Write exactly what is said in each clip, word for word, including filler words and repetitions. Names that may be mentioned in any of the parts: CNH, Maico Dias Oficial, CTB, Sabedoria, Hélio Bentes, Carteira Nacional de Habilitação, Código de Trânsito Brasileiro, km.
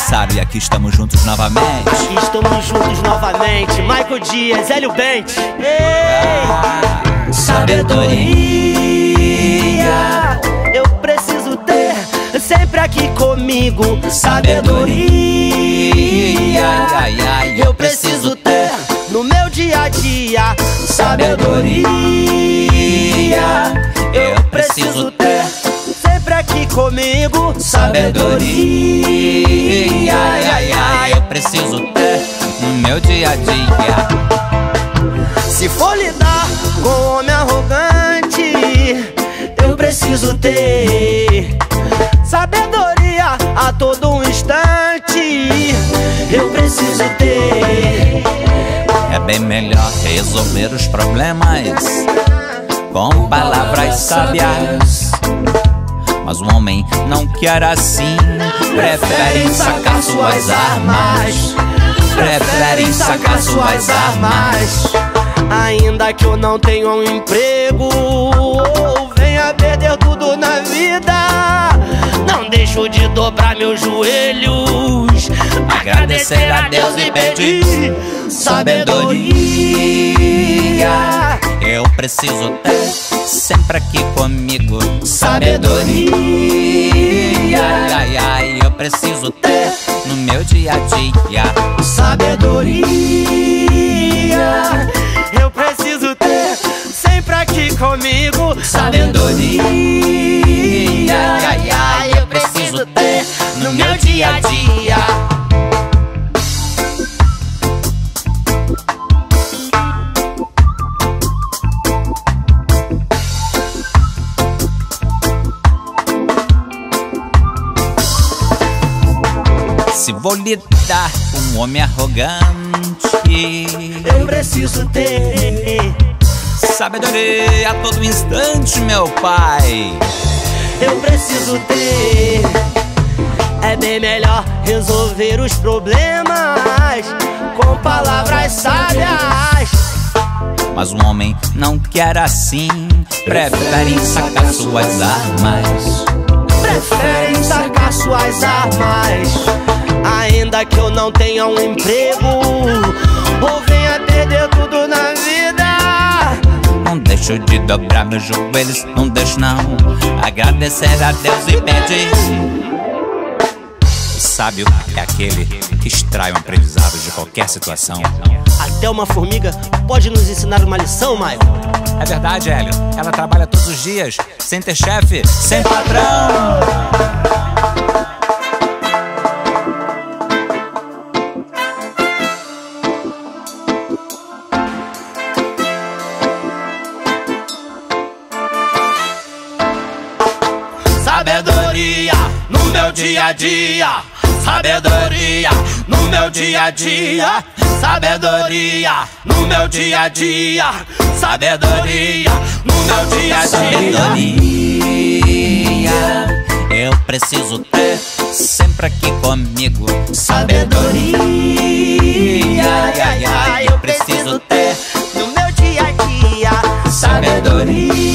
aniversário e aqui estamos juntos novamente. Aqui estamos juntos novamente, Maico Dias, Hélio Bentes. Ei! Sabedoria eu preciso ter sempre aqui comigo. Sabedoria eu preciso ter no meu dia a dia. Sabedoria eu preciso ter sempre aqui comigo. Sabedoria ai, ai, eu preciso ter no meu dia a dia. Se for lidar com homem arrogante, eu preciso ter sabedoria a todo instante. Eu preciso ter. É bem melhor resolver os problemas com palavras sábias, mas o homem não quer assim. Preferem sacar suas armas, preferem sacar suas armas. Ainda que eu não tenha um emprego ou venha perder tudo na vida, não deixo de dobrar meus joelhos, agradecer a Deus e pedir sabedoria. Eu preciso ter sempre aqui comigo. Sabedoria ai, ai, eu preciso ter no meu dia a dia. Sabedoria eu preciso ter sempre aqui comigo. Sabedoria ai, ai, eu preciso ter no meu dia a dia. Se vou lidar com um homem arrogante, eu preciso ter sabedoria a todo instante, meu pai. Eu preciso ter. É bem melhor resolver os problemas com palavras sábias, mas o homem não quer assim. Preferem sacar suas armas, preferem sacar suas armas. Ainda que eu não tenha um emprego ou venha perder tudo na vida, não deixo de dobrar meus joelhos, não deixo não, agradecer a Deus e pedir. O sábio é aquele que extrai um aprendizado de qualquer situação. Até uma formiga pode nos ensinar uma lição, Maico. É verdade, Hélio, ela trabalha todos os dias, sem ter chefe, sem patrão. Sabedoria no meu dia a dia, sabedoria no meu dia a dia, sabedoria no meu dia a dia, sabedoria no meu dia a dia. Sabedoria eu preciso ter sempre aqui comigo. Sabedoria ai, ai, eu preciso ter no meu dia a dia. Sabedoria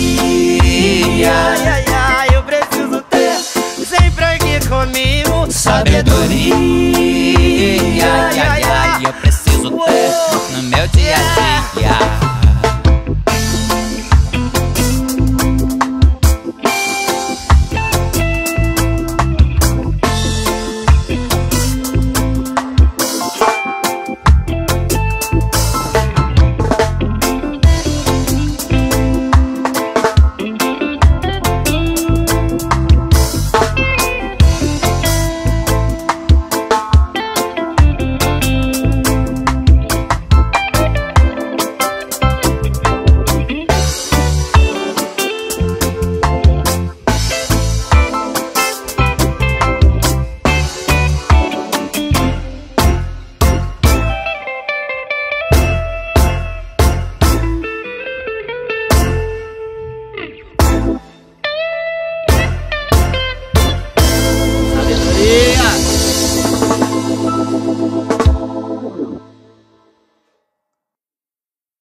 comigo, sabedoria.